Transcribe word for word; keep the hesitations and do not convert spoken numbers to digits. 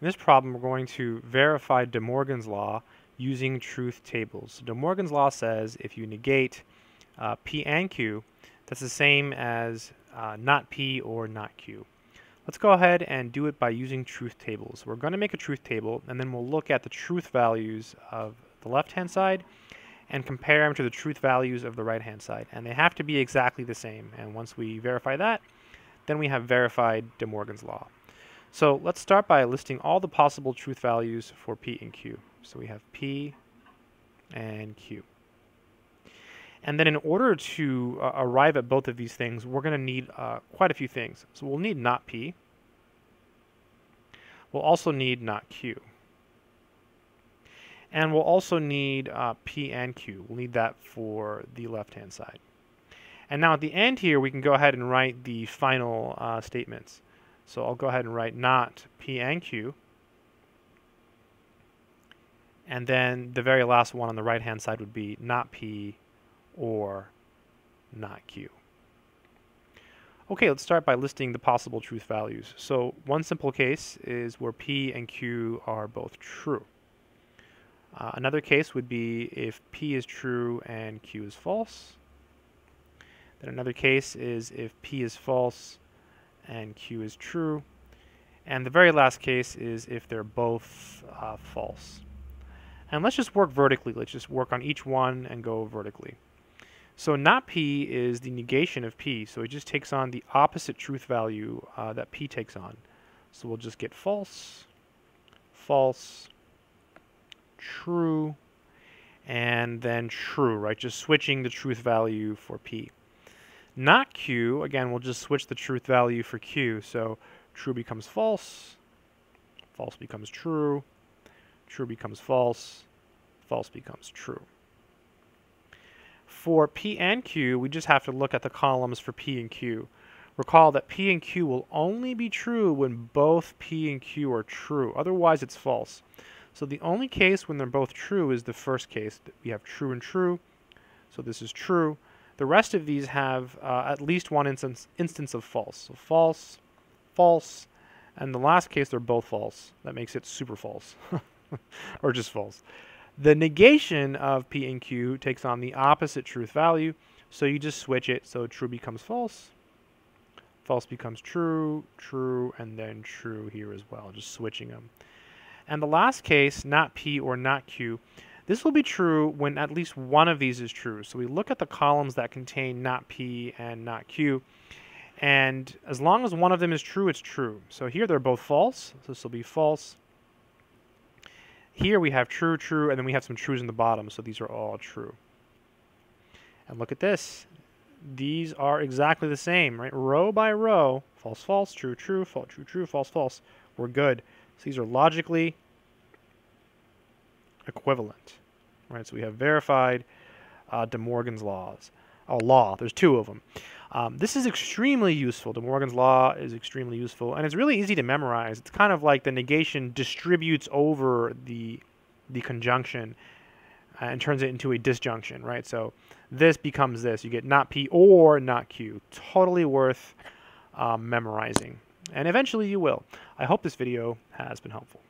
In this problem, we're going to verify De Morgan's Law using truth tables. De Morgan's Law says if you negate uh, P and Q, that's the same as uh, not P or not Q. Let's go ahead and do it by using truth tables. We're going to make a truth table, and then we'll look at the truth values of the left-hand side and compare them to the truth values of the right-hand side. And they have to be exactly the same. And once we verify that, then we have verified De Morgan's Law. So let's start by listing all the possible truth values for P and Q. So we have P and Q. And then in order to uh, arrive at both of these things, we're going to need uh, quite a few things. So we'll need not P. We'll also need not Q. And we'll also need uh, P and Q. We'll need that for the left-hand side. And now at the end here, we can go ahead and write the final uh, statements. So I'll go ahead and write not P and Q, and then the very last one on the right hand side would be not P or not Q. Okay, let's start by listing the possible truth values. So one simple case is where P and Q are both true. Uh, another case would be if P is true and Q is false. Then another case is if P is false and Q is true. And the very last case is if they're both uh, false. And let's just work vertically. Let's just work on each one and go vertically. So not P is the negation of P, so it just takes on the opposite truth value uh, that P takes on. So we'll just get false, false, true, and then true, right? Just switching the truth value for P. Not Q, again, we'll just switch the truth value for Q. So true becomes false, false becomes true, true becomes false, false becomes true. For P and Q, we just have to look at the columns for P and Q. Recall that P and Q will only be true when both P and Q are true. Otherwise, it's false. So the only case when they're both true is the first case. We have true and true, so this is true. The rest of these have uh, at least one instance, instance of false. So false, false, and the last case, they're both false. That makes it super false, or just false. The negation of P and Q takes on the opposite truth value, so you just switch it. So true becomes false, false becomes true, true, and then true here as well, just switching them. And the last case, not P or not Q, this will be true when at least one of these is true. So we look at the columns that contain not P and not Q. And as long as one of them is true, it's true. So here they're both false. So this will be false. Here we have true, true, and then we have some trues in the bottom. So these are all true. And look at this. These are exactly the same, right? Row by row, false, false, true, true, false, true, true, false, false. We're good. So these are logically equivalent, right? So we have verified uh, De Morgan's laws. Oh, law. There's two of them. Um, this is extremely useful. De Morgan's law is extremely useful, and it's really easy to memorize. It's kind of like the negation distributes over the the conjunction uh, and turns it into a disjunction, right? So this becomes this. You get not P or not Q. Totally worth uh, memorizing, and eventually you will. I hope this video has been helpful.